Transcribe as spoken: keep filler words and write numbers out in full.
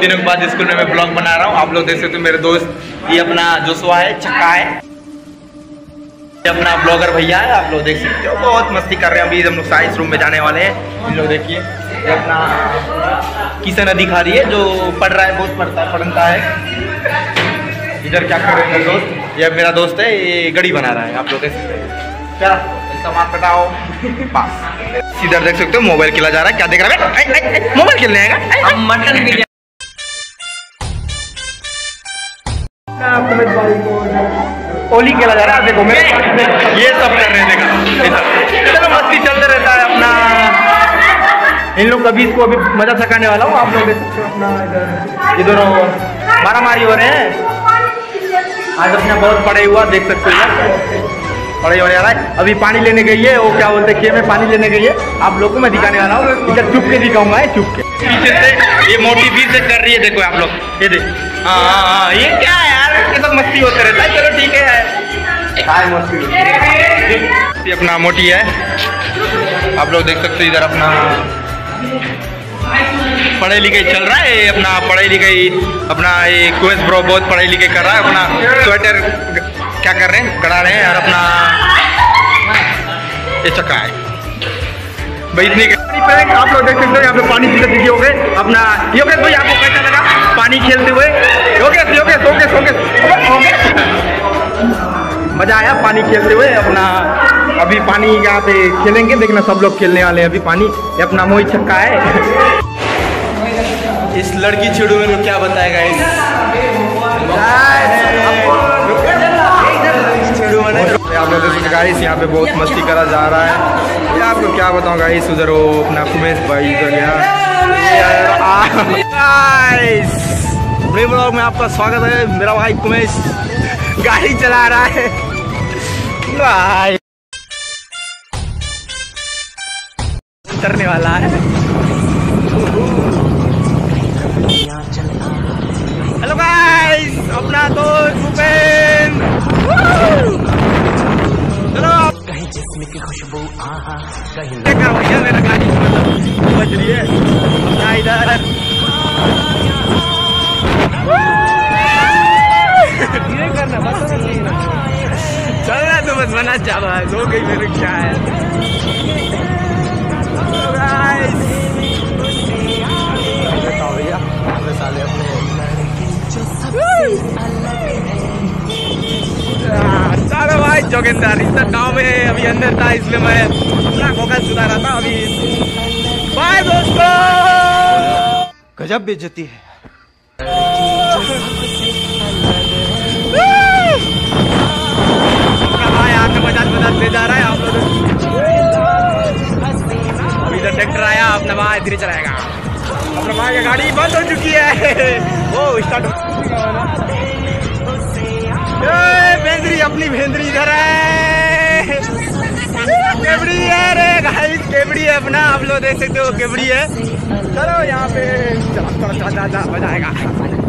बहुत दिनों के बाद स्कूल में मैं ब्लॉग बना रहा हूँ। आप लोग देख सकते हो तो मेरे दोस्त ये अपना जोशुआ है, छक्का है, ये अपना ब्लॉगर भैया है। आप लोग देख सकते हो बहुत मस्ती कर रहे हैं। अभी हम लोग साइंस रूम में जाने वाले हैं। इन लोग देखिए ये अपना किशन दिखा रही है जो पढ़ रहा है, बहुत पढ़ता पढ़ता है। इधर क्या कर रहे हैं दोस्त, ये मेरा दोस्त है, ये गड़ी बना रहा है। आप लोग देख सकते हो क्या सामान पटाओ पास। इधर देख सकते हो मोबाइल खेला जा रहा है। क्या देख रहा है, मोबाइल खेलने आएगा। हम मटन बिरयानी होली खेला जा रहा है। देखो मेरे ये सब कर रहे हैं, देखो चलो मस्ती चलते रहता है अपना। इन लोग कभी इसको अभी मजा सकाने वाला हूँ। आप लोग देख सकते हो अपना इधर ये दोनों मारामारी हो रहे हैं। आज अपना बहुत पड़े हुआ देख सकते हो, और ये वाला अभी पानी लेने गई है। वो क्या बोलते हैं, खेत में पानी लेने गई है। आप लोगों को मैं दिखाने वाला हूँ, इधर चुप के दिखाऊंगा। चुप के पीछे से ये मोटी पीछे से कर रही है। देखो आप लोग ये देख, हाँ हाँ हाँ ये क्या है यार, ये सब मस्ती होते रहता है। चलो ठीक है, ये अपना मोटी है। आप लोग देख सकते हो इधर अपना पढ़ाई लिखाई चल रहा है। ये अपना पढ़ाई लिखाई अपना ये क्वेस्ट ब्रो बहुत पढ़ाई लिखाई कर रहा है। अपना स्वेटर क्या कर रहे हैं, करा रहे हैं। और अपना ये चक्का है भाई, इतनी आप लोग देख सकते हो। यहाँ पे पानी पीते दिखे हो गए अपना योगेश भाई। आपको कैसा लगा पानी खेलते हुए? योगेश योगेश योगेश योगेश मजा आया पानी खेलते हुए। अपना अभी पानी यहाँ पे खेलेंगे, देखना सब लोग खेलने वाले हैं अभी पानी। ये अपना मोहित चक्का है। इस लड़की छिड़ू में लोग क्या बताएगा, इस गाइस यहाँ पे बहुत मस्ती करा जा रहा है। मैं आपको क्या बताऊँ गाइस, उधर वो अपना उमेश भाई उधर गया। ब्लॉग में आपका स्वागत है। मेरा भाई उमेश गाड़ी चला रहा है। भाई उतरने वाला है। हेलो गाइस, अपना दोस्त उमेश खुशबू कहीं भैया मेरा गाड़ी बज रही है। अपना इधर ये करना बस चल रहा है तो बस बना चाह रहा है। हो गई मेरे क्या है, बताओ भैया साले अपने सारा भाई जोगिंदर इस गाँव में अभी अंदर था, इसलिए मैं अपना गोगल सुना रहा था अभी। बाय दोस्तों, गजब बेइज्जती है। भाई यहाँ से बजाज बजाज ले जा रहा है। आप लोग इधर ट्रैक्टर आया, अपना भाई धीरे चलाएगा। अपना भाई की गाड़ी बंद हो चुकी है, वो स्टार्ट। भेंद्री अपनी भेंद्री इधर है, केवड़ी है रे भाई, केवड़ी है अपना। आप लोग देख सकते हो केवड़ी है। चलो यहाँ पे चला चला चला मजा आएगा।